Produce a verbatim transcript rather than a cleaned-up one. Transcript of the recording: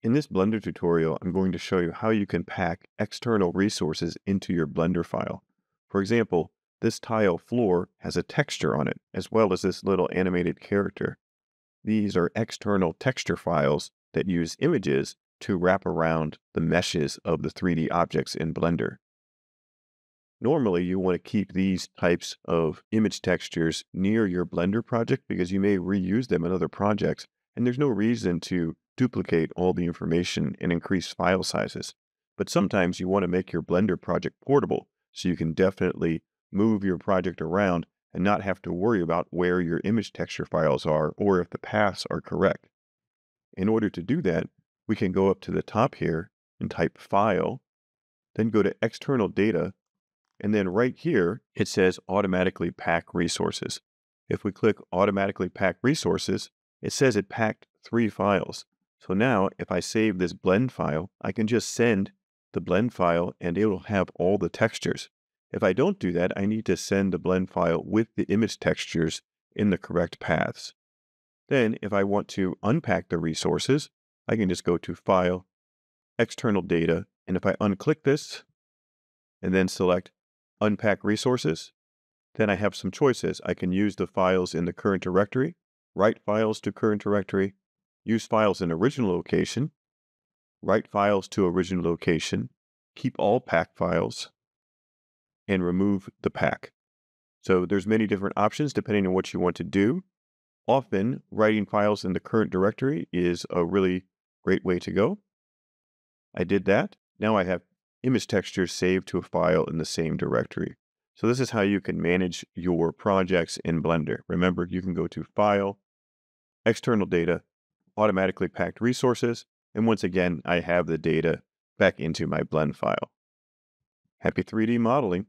In this Blender tutorial, I'm going to show you how you can pack external resources into your Blender file. For example, this tile floor has a texture on it, as well as this little animated character. These are external texture files that use images to wrap around the meshes of the three D objects in Blender. Normally, you want to keep these types of image textures near your Blender project because you may reuse them in other projects, and there's no reason to duplicate all the information and increase file sizes. But sometimes you want to make your Blender project portable, so you can definitely move your project around and not have to worry about where your image texture files are or if the paths are correct. In order to do that, we can go up to the top here and type File, then go to External Data, and then right here it says Automatically Pack Resources. If we click Automatically Pack Resources, it says it packed three files. So now, if I save this blend file, I can just send the blend file and it will have all the textures. If I don't do that, I need to send the blend file with the image textures in the correct paths. Then, if I want to unpack the resources, I can just go to File, External Data, and if I unclick this, and then select Unpack Resources, then I have some choices. I can use the files in the current directory, write files to current directory, use files in original location, write files to original location, keep all pack files, and remove the pack. So there's many different options depending on what you want to do. Often, writing files in the current directory is a really great way to go. I did that. Now I have image textures saved to a file in the same directory. So this is how you can manage your projects in Blender. Remember, you can go to File, External Data, Automatically Packed Resources, and once again, I have the data back into my blend file. Happy three D modeling!